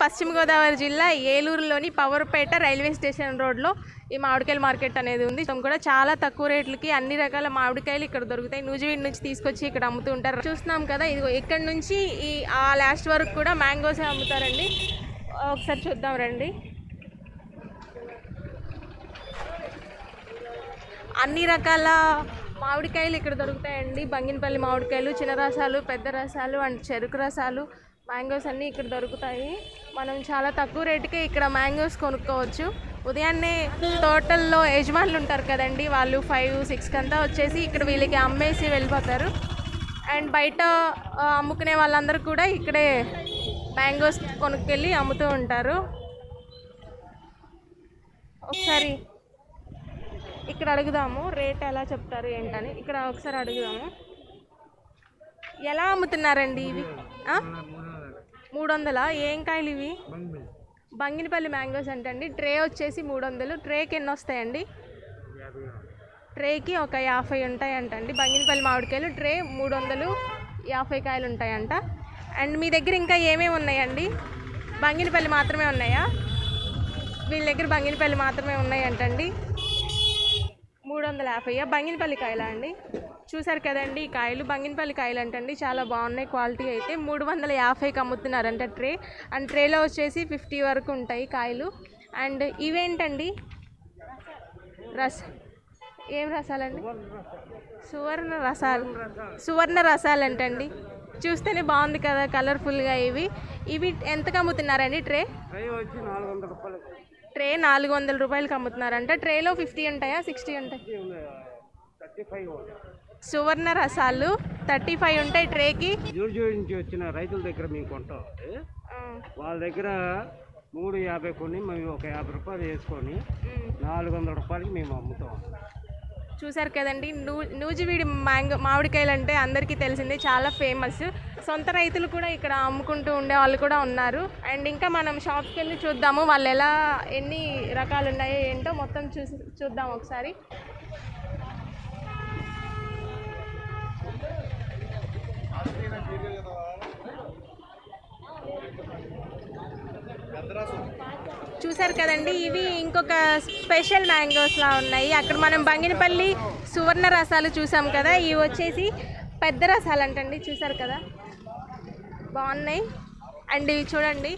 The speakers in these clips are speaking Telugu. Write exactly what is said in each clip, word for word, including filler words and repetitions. पश्चिम गोदावरी जिल्ला ఏలూరులోని పవర్పేట రైల్వే స్టేషన్ రోడ్ లో ఈ మామిడికాయల మార్కెట్ అనేది ఉంది. మనం కూడా చాలా తక్కువ రేట్లకి అన్ని రకాల మామిడికాయలు ఇక్కడ దొరుకుతాయి. నూజివీడ్ నుంచి తీసుకొచ్చి ఇక్కడ అమ్ముతూ ఉంటారు. చూస్తున్నాం కదా, ఇదిగో ఇక్కడ నుంచి ఈ ఆ లాస్ట్ వరకు కూడా మ్యాంగోస్ అమ్ముతారండి. ఒకసారి చూద్దాం రండి. అన్ని రకాల మామిడికాయలు ఇక్కడ దొరుకుతాయండి. బంగినపల్లి మామిడికాయలు, చిన్న రసాలు, పెద్ద రసాలు అండ్ చెరుకు రసాలు, మ్యాంగోస్ అన్నీ ఇక్కడ దొరుకుతాయి. మనం చాలా తక్కువ రేటుకే ఇక్కడ మ్యాంగోస్ కొనుక్కోవచ్చు. ఉదయాన్నే తోటల్లో యజమానులు ఉంటారు కదండి, వాళ్ళు ఫైవ్ సిక్స్ కంతా వచ్చేసి ఇక్కడ వీళ్ళకి అమ్మేసి వెళ్ళిపోతారు. అండ్ బయట అమ్ముకునే వాళ్ళందరూ కూడా ఇక్కడే మ్యాంగోస్ కొనుక్కెళ్ళి అమ్ముతూ ఉంటారు. ఒకసారి ఇక్కడ అడుగుదాము రేట్ ఎలా చెప్తారు ఏంటని. ఇక్కడ ఒకసారి అడుగుదాము ఎలా అమ్ముతున్నారండి ఇవి. మూడు వందలా? ఏం కాయలు ఇవి? బంగినపల్లి మ్యాంగోస్ అంటండి. ట్రే వచ్చేసి మూడు వందలు. ట్రేకి ఎన్ని వస్తాయండి? ట్రేకి ఒక యాభై ఉంటాయంటండి. బంగినపల్లి మామిడికాయలు ట్రే మూడు వందలు యాభై కాయలు ఉంటాయంట. అండ్ మీ దగ్గర ఇంకా ఏమేమి ఉన్నాయండి? బంగినపల్లి మాత్రమే ఉన్నాయా? వీళ్ళ దగ్గర బంగినపల్లి మాత్రమే ఉన్నాయంటండి. మూడు వందల యాభైయా? బంగినపల్లి కాయలా అండి? చూసారు కదండి ఈ కాయలు బంగినపల్లి కాయలు అంటండి. చాలా బాగున్నాయి, క్వాలిటీ అయితే. మూడు వందల యాభైకి అమ్ముతున్నారంట ట్రే. అండ్ ట్రేలో వచ్చేసి ఫిఫ్టీ వరకు ఉంటాయి కాయలు. అండ్ ఇవేంటండి? రస ఏం రసాలండి? సువర్ణ రసాలు. సువర్ణ రసాలంటండి. చూస్తేనే బాగుంది కదా కలర్ఫుల్గా. ఇవి ఇవి ఎంతకు అమ్ముతున్నారండి ట్రే? ట్రే నాలుగు వందల రూపాయలకి అమ్ముతున్నారంట. ట్రేలో ఫిఫ్టీ ఉంటాయా సిక్స్టీ ఉంటాయి? సువర్ణ రసాలు థర్టీ ఫైవ్ ఉంటాయి ట్రేకి. జూర్జూడి నుంచి వచ్చిన రైతుల దగ్గర మేము కొంటాం. వాళ్ళ దగ్గర మూడు యాభై కొన్ని, మేము ఒక యాభై రూపాయలు వేసుకొని నాలుగు వందల రూపాయలకి మేము అమ్ముతాం. చూసారు కదండి, నూ నూజివీడి మ్యాంగో మామిడికాయలు అంటే అందరికీ తెలిసిందే, చాలా ఫేమస్. సొంత రైతులు కూడా ఇక్కడ అమ్ముకుంటూ ఉండే వాళ్ళు కూడా ఉన్నారు. అండ్ ఇంకా మనం షాప్కి వెళ్ళి చూద్దాము వాళ్ళు ఎలా ఎన్ని రకాలు ఉన్నాయో ఏంటో మొత్తం చూసి చూద్దాం ఒకసారి. చూసారు కదండి, ఇవి ఇంకొక స్పెషల్ మ్యాంగోస్లా ఉన్నాయి. అక్కడ మనం బంగినపల్లి సువర్ణ రసాలు చూసాం కదా, ఇవి వచ్చేసి పెద్ద రసాలు అంటండి. చూసారు కదా, బాగున్నాయి. అండ్ ఇవి చూడండి,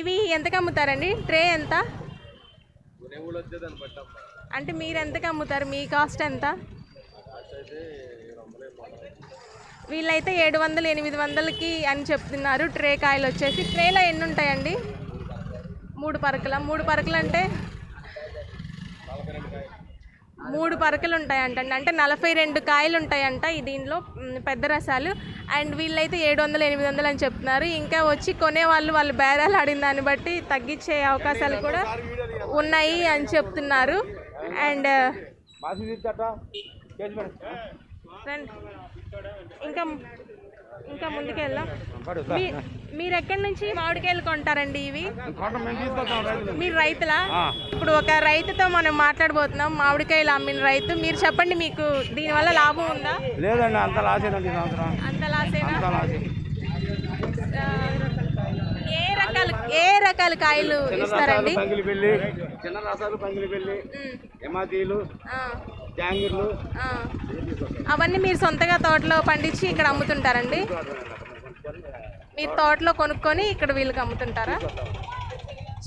ఇవి ఎంతకు అమ్ముతారండి? ట్రే ఎంత అంటే మీరు ఎంతకు అమ్ముతారు? మీ కాస్ట్ ఎంత? వీళ్ళైతే ఏడు వందలు ఎనిమిది వందలకి అని చెప్తున్నారు. ట్రే కాయలు వచ్చేసి ట్రేలో ఎన్ని ఉంటాయండి? మూడు పరకల మూడు పరకలు అంటే మూడు పరకలు ఉంటాయంటండి. అంటే నలభై రెండు కాయలు ఉంటాయంట ఈ దీనిలో పెద్ద రసాలు. అండ్ వీళ్ళైతే ఏడు వందలు ఎనిమిది వందలు అని చెప్తున్నారు. ఇంకా వచ్చి కొనేవాళ్ళు వాళ్ళు బేరాలు ఆడిన దాన్ని బట్టి తగ్గించే అవకాశాలు కూడా ఉన్నాయి అని చెప్తున్నారు. అండ్ ఇంకా ఇంకా ముందుకెళ్దాం. మీరు ఎక్కడి నుంచి మామిడికాయలు కొంటారండి ఇవి? మీరు రైతులా? ఇప్పుడు ఒక రైతుతో మనం మాట్లాడబోతున్నాం, మామిడికాయలు అమ్మిన రైతు. మీరు చెప్పండి, మీకు దీనివల్ల లాభం ఉందా? లేదండి, అంత లాసేనండి. అంత లాసేనా? ఏ రకాల ఏ రకాల కాయలు ఇస్తారండి? చిన్న రసాలు, పంగిలిపల్లి, ఎమాతీలు, జాంగిర్లు, అవన్నీ మీరు సొంతగా తోటలో పండించి ఇక్కడ అమ్ముతుంటారండి? మీరు తోటలో కొనుక్కొని ఇక్కడ వీళ్ళకి అమ్ముతుంటారా?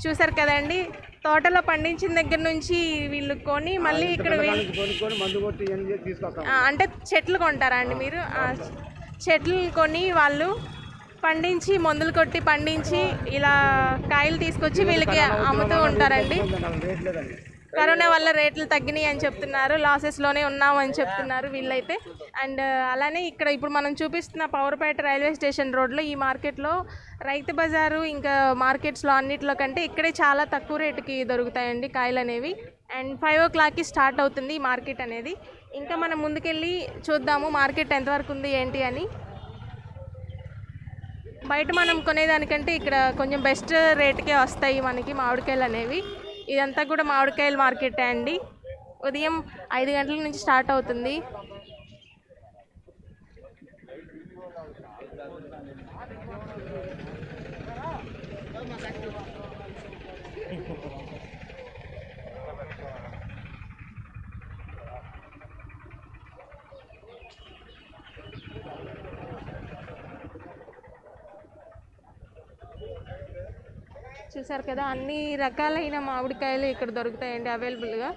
చూసారు కదండి, తోటలో పండించిన దగ్గర నుంచి వీళ్ళు కొని మళ్ళీ ఇక్కడ అంటే చెట్లు కొంటారా అండి మీరు? చెట్లు కొని వాళ్ళు పండించి మందులు కొట్టి పండించి ఇలా కాయలు తీసుకొచ్చి వీళ్ళకి అమ్ముతూ ఉంటారండి. కరోనా వల్ల రేట్లు తగ్గినాయి అని చెప్తున్నారు, లాసెస్లోనే ఉన్నాం అని చెప్తున్నారు వీళ్ళైతే. అండ్ అలానే ఇక్కడ ఇప్పుడు మనం చూపిస్తున్న పవర్పేట రైల్వే స్టేషన్ రోడ్లో ఈ మార్కెట్లో రైతు బజారు ఇంకా మార్కెట్స్లో అన్నిట్లో కంటే ఇక్కడే చాలా తక్కువ రేటుకి దొరుకుతాయండి కాయలు అనేవి. అండ్ ఫైవ్ ఓ క్లాక్కి స్టార్ట్ అవుతుంది ఈ మార్కెట్ అనేది. ఇంకా మనం ముందుకెళ్ళి చూద్దాము మార్కెట్ ఎంతవరకు ఉంది ఏంటి అని. బయట మనం కొనేదానికంటే ఇక్కడ కొంచెం బెస్ట్ రేట్కే వస్తాయి మనకి మామిడికాయలు అనేవి. ఇదంతా కూడా మామిడికాయల మార్కెట్ అండి. ఉదయం ఐదు గంటల నుంచి స్టార్ట్ అవుతుంది. చూసారు కదా అన్ని రకాలైన మామిడికాయలు ఇక్కడ దొరుకుతాయండి అవైలబుల్ గా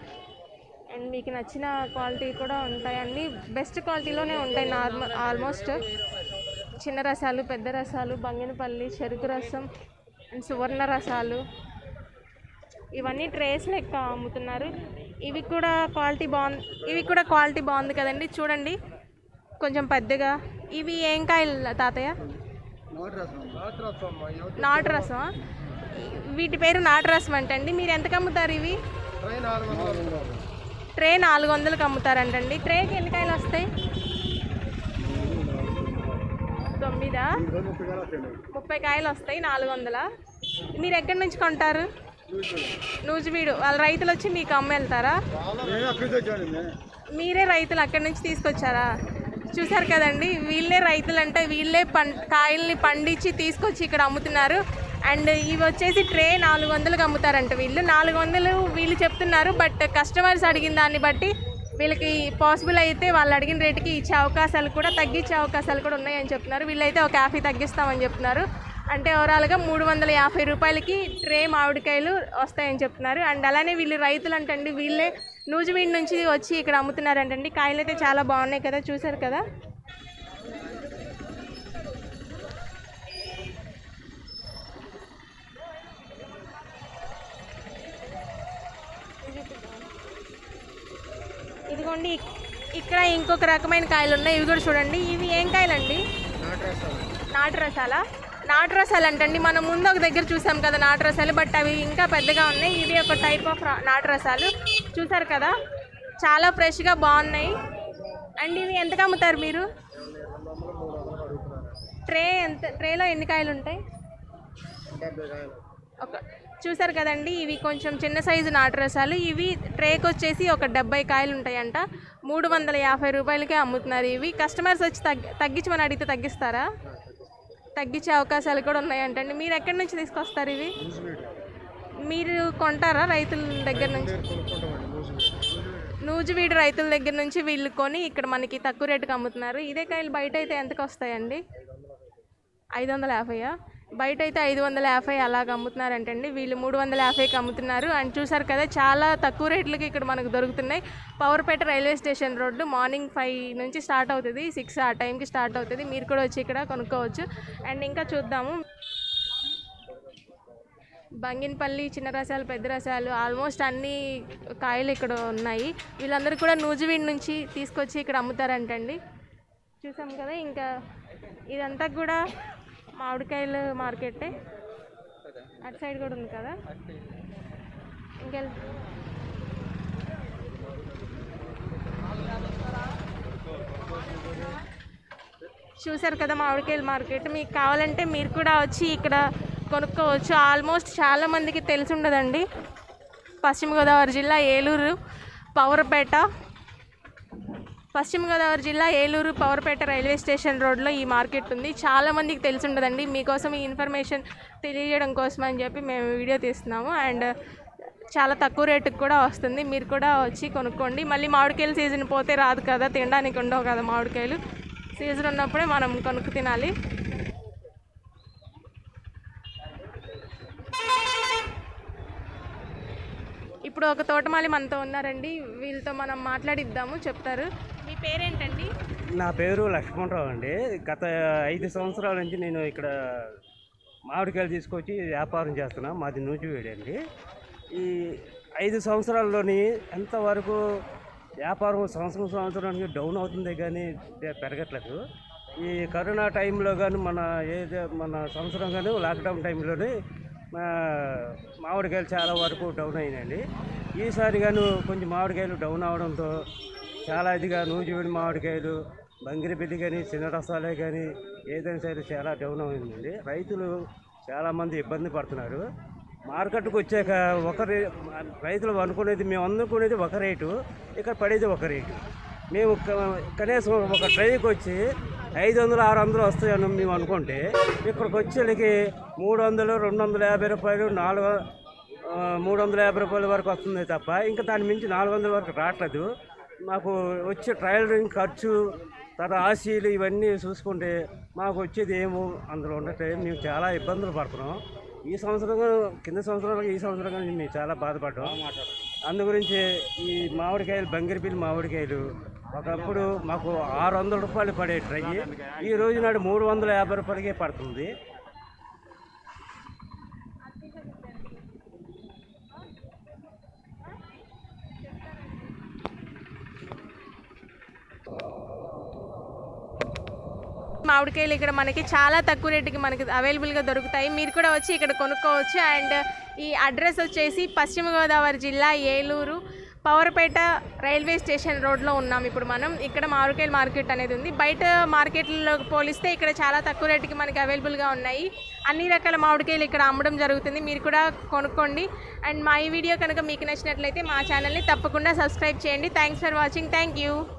అండ్ మీకు నచ్చిన క్వాలిటీ కూడా ఉంటాయి అన్ని బెస్ట్ క్వాలిటీలోనే ఉంటాయి నార్మల్ ఆల్మోస్ట్ చిన్న రసాలు పెద్ద రసాలు బంగినపల్లి చెరుకు రసం అండ్ సువర్ణ రసాలు ఇవన్నీ ట్రేస్ లెక్క అమ్ముతున్నారు ఇవి కూడా క్వాలిటీ బాగుంది ఇవి కూడా క్వాలిటీ బాగుంది కదండి చూడండి కొంచెం పెద్దగా ఇవి ఏం కాయలు తాతయ్య నాటు రసం నాటు రసం నాటు రసం వీటి పేరు నాటు రసం అంటండి మీరు ఎంతకు అమ్ముతారు ఇవి ట్రే నాలుగు వందలకు అమ్ముతారంటండి ట్రేకి ఎన్ని కాయలు వస్తాయి తొమ్మిదా ముప్పై కాయలు వస్తాయి నాలుగు వందల మీరు ఎక్కడి నుంచి కొంటారు నూజివీడు వాళ్ళ రైతులు వచ్చి మీకు అమ్మ వెళ్తారా మీరే రైతులు అక్కడి నుంచి తీసుకొచ్చారా చూసారు కదండి వీళ్ళే రైతులు అంటే వీళ్ళే పం కాయల్ని పండించి తీసుకొచ్చి ఇక్కడ అమ్ముతున్నారు అండ్ ఇవి వచ్చేసి ట్రే నాలుగు వందలకు అమ్ముతారంట వీళ్ళు నాలుగు వందలు వీళ్ళు చెప్తున్నారు బట్ కస్టమర్స్ అడిగిన దాన్ని బట్టి వీళ్ళకి పాసిబుల్ అయితే వాళ్ళు అడిగిన రేటుకి ఇచ్చే అవకాశాలు కూడా తగ్గించే అవకాశాలు కూడా ఉన్నాయని చెప్తున్నారు వీళ్ళైతే ఒక యాభై తగ్గిస్తామని చెప్తున్నారు అంటే ఓవరాల్గా మూడు వందల యాభై రూపాయలకి ట్రే మామిడికాయలు వస్తాయని చెప్తున్నారు అండ్ అలానే వీళ్ళు రైతులు అంటండి వీళ్ళే నూజివీడు నుంచి వచ్చి ఇక్కడ అమ్ముతున్నారంటండి కాయలు అయితే చాలా బాగున్నాయి కదా చూసారు కదా ఇదిగోండి ఇక్కడ ఇంకొక రకమైన కాయలు ఉన్నాయి ఇవి కూడా చూడండి ఇవి ఏం కాయలండి నాటు రసాలా నాటు రసాలు అంటండి మనం ముందు ఒక దగ్గర చూసాం కదా నాటు రసాలు బట్ అవి ఇంకా పెద్దగా ఉన్నాయి ఇది ఒక టైప్ ఆఫ్ నాటు రసాలు చూసారు కదా చాలా ఫ్రెష్గా బాగున్నాయి అండ్ ఇవి ఎంతకు అమ్ముతారు మీరు ట్రే ఎంత ట్రేలో ఎన్ని కాయలు ఉంటాయి ఒక చూసారు కదండి ఇవి కొంచెం చిన్న సైజు నాటు రసాలు ఇవి ట్రేకి వచ్చేసి ఒక డెబ్బై కాయలు ఉంటాయంట మూడు వందల యాభై రూపాయలకే అమ్ముతున్నారు ఇవి కస్టమర్స్ వచ్చి తగ్గి తగ్గించమని అడిగితే తగ్గిస్తారా తగ్గించే అవకాశాలు కూడా ఉన్నాయంటండి మీరు ఎక్కడి నుంచి తీసుకొస్తారు ఇవి మీరు కొంటారా రైతుల దగ్గర నుంచి నూజివీడు రైతుల దగ్గర నుంచి వీళ్ళు కొని ఇక్కడ మనకి తక్కువ రేటుకి అమ్ముతున్నారు ఇదే కాయలు బయట అయితే ఎంతకు వస్తాయండి ఐదు వందల యాభైయా బయట అయితే ఐదు వందల యాభై అలాగ అమ్ముతున్నారంటండి వీళ్ళు మూడు వందల యాభైకి అమ్ముతున్నారు అండ్ చూసారు కదా చాలా తక్కువ రేట్లకి ఇక్కడ మనకు దొరుకుతున్నాయి Powerpet railway station road morning five నుంచి స్టార్ట్ అవుతుంది సిక్స్ ఆ టైంకి స్టార్ట్ అవుతుంది మీరు కూడా వచ్చి ఇక్కడ కొనుక్కోవచ్చు అండ్ ఇంకా చూద్దాము బంగినపల్లి చిన్న రసాలు పెద్ద రసాలు ఆల్మోస్ట్ అన్ని కాయలు ఇక్కడ ఉన్నాయి వీళ్ళందరూ కూడా నూజివీడు నుంచి తీసుకొచ్చి ఇక్కడ అమ్ముతారంటండి చూసాం కదా ఇంకా ఇదంతా కూడా మామిడికాయలు మార్కెట్ అటు సైడ్ కూడా ఉంది కదా ఇంకా చూసారు కదా మామిడికాయలు మార్కెట్ మీకు కావాలంటే మీరు కూడా వచ్చి ఇక్కడ కొనుక్కోవచ్చు ఆల్మోస్ట్ చాలామందికి తెలిసి ఉండదండి పశ్చిమ గోదావరి జిల్లా ఏలూరు పవర్పేట పశ్చిమ గోదావరి జిల్లా ఏలూరు పవర్పేట రైల్వే స్టేషన్ రోడ్లో ఈ మార్కెట్ ఉంది చాలామందికి తెలిసి ఉండదండి మీకోసం ఈ ఇన్ఫర్మేషన్ తెలియజేయడం కోసం అని చెప్పి మేము వీడియో తీస్తున్నాము అండ్ చాలా తక్కువ రేటుకి కూడా వస్తుంది మీరు కూడా వచ్చి కొనుక్కోండి మళ్ళీ మామిడికాయలు సీజన్ పోతే రాదు కదా తినడానికి ఉండవు కదా మామిడికాయలు సీజన్ ఉన్నప్పుడే మనం కొనుక్కు తినాలి ఇప్పుడు ఒక తోటమాలి మనతో ఉన్నారండి వీళ్ళతో మనం మాట్లాడిద్దాము చెప్తారు మీ పేరేంటండి నా పేరు లక్ష్మణరావు అండి గత ఐదు సంవత్సరాల నుంచి నేను ఇక్కడ మామిడికాయలు తీసుకొచ్చి వ్యాపారం చేస్తున్నా మాది నూజివీడు అండి ఈ ఐదు సంవత్సరాల్లోని ఎంతవరకు వ్యాపారం సంవత్సరం సంవత్సరానికి డౌన్ అవుతుంది కానీ పెరగట్లేదు ఈ కరోనా టైంలో కానీ మన ఏదో మన సంవత్సరం కానీ లాక్డౌన్ టైంలోనే మామిడికాయలు చాలా వరకు డౌన్ అయినాయండి ఈసారి గాను కొంచెం మామిడికాయలు డౌన్ అవడంతో చాలా ఇదిగా నూజివీడు మామిడికాయలు బంగిరపల్లి కానీ చిన్న రసాలే కానీ ఏదైనా సరే చాలా డౌన్ అయిందండి రైతులు చాలామంది ఇబ్బంది పడుతున్నారు మార్కెట్కి వచ్చాక ఒక రే రైతులు అనుకునేది మేము అనుకునేది ఒక రేటు ఇక్కడ పడేది ఒక రేటు మేము కనీసం ఒక ట్రైకి వచ్చి ఐదు వందలు ఆరు వందలు వస్తాయని మేము అనుకుంటే ఇక్కడికి వచ్చేకి మూడు వందలు రెండు వందల యాభై రూపాయలు నాలుగు మూడు వందల యాభై రూపాయల వరకు వస్తుంది తప్ప ఇంకా దాని మించి నాలుగు వందల వరకు రాట్లేదు. మాకు వచ్చే ట్రయల్ ఖర్చు తర్వాత ఆశీలు ఇవన్నీ చూసుకుంటే మాకు వచ్చేది ఏమో అందులో ఉండటే మేము చాలా ఇబ్బందులు పడుతున్నాం. ఈ సంవత్సరం కింద సంవత్సరాలకు ఈ సంవత్సరం కానీ మేము చాలా బాధపడ్డాం. అందు గురించి ఈ మామిడికాయలు బంగిరిపల్లి మామిడికాయలు ఒకప్పుడు మాకు ఆరు వందల రూపాయలు పడే ట్రై ఈ రోజు నాడు మూడు వందల యాభై రూపాయలకే పడుతుంది. మామిడికాయలు ఇక్కడ మనకి చాలా తక్కువ రేటుకి మనకి అవైలబుల్గా దొరుకుతాయి. మీరు కూడా వచ్చి ఇక్కడ కొనుక్కోవచ్చు. అండ్ ఈ అడ్రస్ వచ్చేసి పశ్చిమ గోదావరి జిల్లా ఏలూరు పవర్పేట రైల్వే స్టేషన్ రోడ్లో ఉన్నాం ఇప్పుడు మనం. ఇక్కడ మామిడికాయల మార్కెట్ అనేది ఉంది. బయట మార్కెట్లో పోలిస్తే ఇక్కడ చాలా తక్కువ రేటుకి మనకి అవైలబుల్గా ఉన్నాయి. అన్ని రకాల మామిడికాయలు ఇక్కడ అమ్మడం జరుగుతుంది. మీరు కూడా కొనుక్కోండి. అండ్ మా ఈ వీడియో కనుక మీకు నచ్చినట్లయితే మా ఛానల్ని తప్పకుండా సబ్స్క్రైబ్ చేయండి. Thanks for watching. Thank you.